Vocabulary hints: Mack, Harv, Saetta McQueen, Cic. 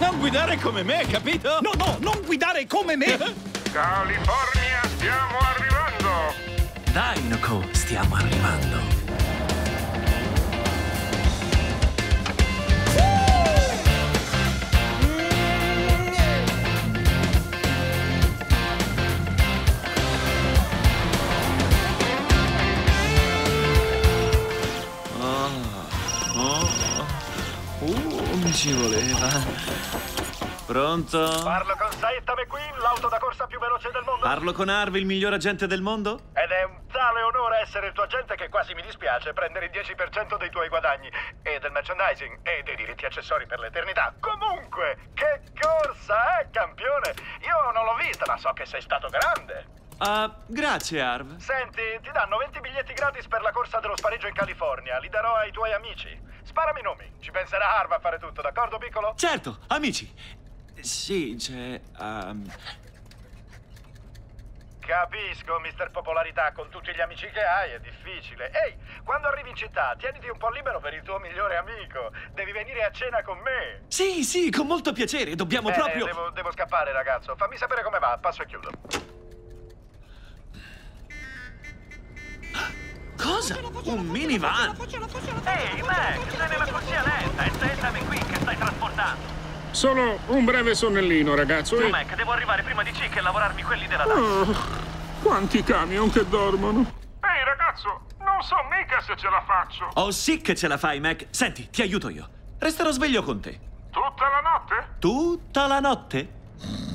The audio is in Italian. Non guidare come me, capito? No, no, non guidare come me! California, stiamo arrivando! Dai, Noco, stiamo arrivando! Ci voleva. Pronto? Parlo con Saetta McQueen, l'auto da corsa più veloce del mondo. Parlo con Harv, il miglior agente del mondo? Ed è un tale onore essere il tuo agente che quasi mi dispiace prendere il 10% dei tuoi guadagni e del merchandising e dei diritti accessori per l'eternità. Comunque, che corsa, campione? Io non l'ho vista, ma so che sei stato grande. Grazie, Harv. Senti, ti danno 20 biglietti gratis per la corsa dello spareggio in California. Li darò ai tuoi amici. Sparami i nomi. Ci penserà Harv a fare tutto, d'accordo, piccolo? Certo, amici. Sì, c'è... Capisco, mister Popolarità, con tutti gli amici che hai è difficile. Ehi, quando arrivi in città, tieniti un po' libero per il tuo migliore amico. Devi venire a cena con me. Sì, sì, con molto piacere. Dobbiamo proprio... Devo scappare, ragazzo. Fammi sapere come va. Passo e chiudo. Cosa? Un minivan? Ehi, Mack, sei nella corsia lenta e Saetta McQueen che stai trasportando. Solo un breve sonnellino, ragazzo. No, Mack, devo arrivare prima di Cic e lavorarmi quelli della danza. Oh, quanti camion che dormono. Ehi, ragazzo, non so mica se ce la faccio. Oh, sì che ce la fai, Mack. Senti, ti aiuto io. Resterò sveglio con te. Tutta la notte? Tutta la notte?